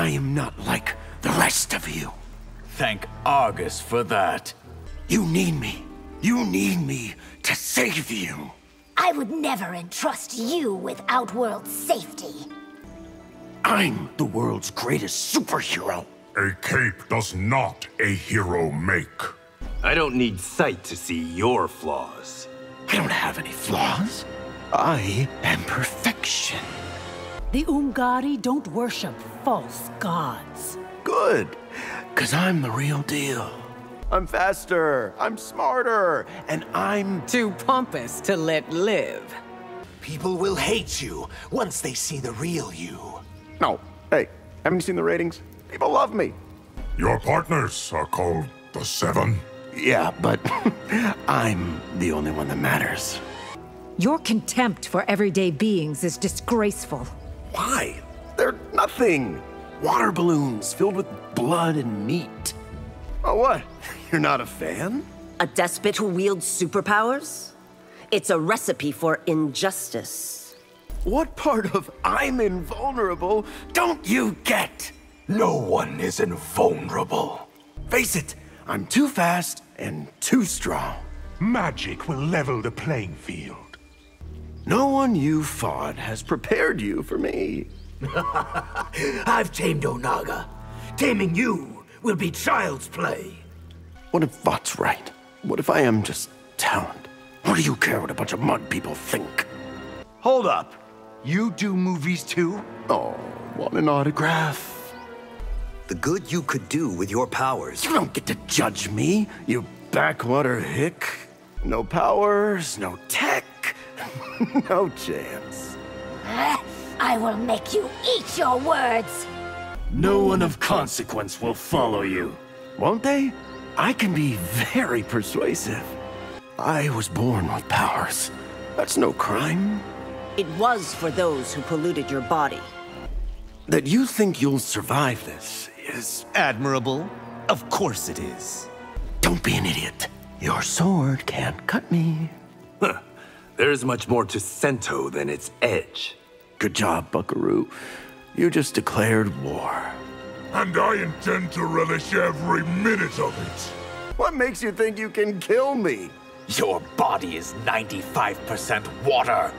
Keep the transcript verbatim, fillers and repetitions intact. I am not like the rest of you. Thank Argus for that. You need me. You need me to save you. I would never entrust you with Outworld's safety. I'm the world's greatest superhero. A cape does not a hero make. I don't need sight to see your flaws. I don't have any flaws. I am perfection. The Ungari don't worship false gods. Good, because I'm the real deal. I'm faster, I'm smarter, and I'm too pompous to let live. People will hate you once they see the real you. No, hey, haven't you seen the ratings? People love me. Your partners are called the Seven. Yeah, but I'm the only one that matters. Your contempt for everyday beings is disgraceful. Why? They're nothing. Water balloons filled with blood and meat. Oh, what? You're not a fan? A despot who wields superpowers? It's a recipe for injustice. What part of I'm invulnerable don't you get? No one is invulnerable. Face it, I'm too fast and too strong. Magic will level the playing field. No one you fought has prepared you for me. I've tamed Onaga. Taming you will be child's play. What if Vought's right? What if I am just talent? What do you care what a bunch of mud people think? Hold up. You do movies too? Oh, want an autograph? The good you could do with your powers. You don't get to judge me, you backwater hick. No powers, no tech. No chance. I will make you eat your words. No one of consequence will follow you. Won't they? I can be very persuasive. I was born with powers. That's no crime. It was for those who polluted your body. That you think you'll survive this is admirable. Of course it is. Don't be an idiot. Your sword can't cut me. Huh. There's much more to Sento than its edge. Good job, Buckaroo. You just declared war. And I intend to relish every minute of it. What makes you think you can kill me? Your body is ninety-five percent water.